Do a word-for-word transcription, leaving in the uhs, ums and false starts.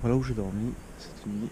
Voilà où j'ai dormi cette nuit.